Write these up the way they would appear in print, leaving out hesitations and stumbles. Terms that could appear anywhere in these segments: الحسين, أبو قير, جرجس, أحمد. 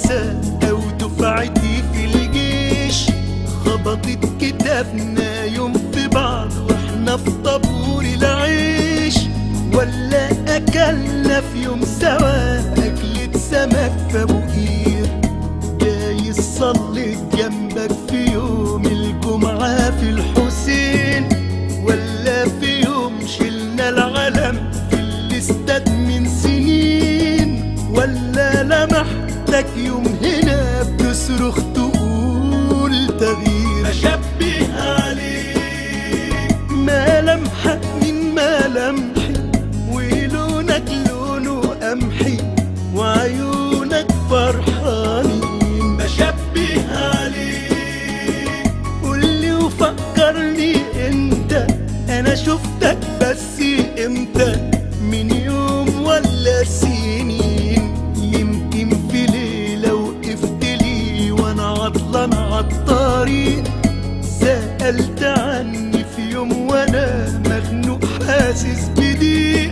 المدرسة أو دفعتي في الجيش، خبطت كتافنا يوم في بعض واحنا في طابور العيش، ولا أكلنا في يوم سوا أكلة سمك في أبو قير، جاي صليت جنبك في يوم الجمعة في الحسين، ولا في يوم شلنا العلم في الاستاد من سنين، ولا لمحتك يوم هنا بتصرخ تقول تغيير. أشبه عليك ملامحك من ملامحي، ولونك لونه قمحي، وعيونك فرحانين. أشبه عليك قولي وفكرني انت، انا شفتك بس امتى؟ من يوم ولا سنين؟ يمكن في ليلة وقفت لي وانا عطلان عالطريق، سألت عني في يوم وانا مخنوق حاسس بضيق،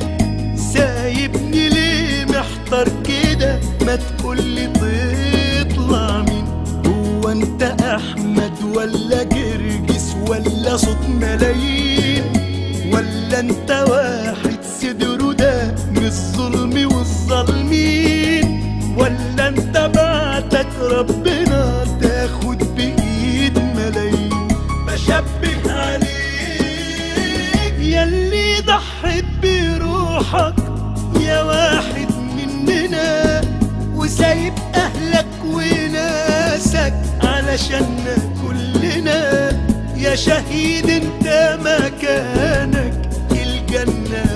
سايبني ليه محتار كده؟ ما تقولي تطلع مين؟ هو انت أحمد ولا جرجس ولا صوت ملايين؟ ولا انت واحد صدره ده من الظلم والظالمين؟ ولا انت بعتك ربنا تاخد بإيد ملايين؟ بشبه عليك ياللي ضحت بروحك يا واحد مننا، وسايب أهلك وناسك علشاننا كلنا، يا شهيد انت مكانك الجنة.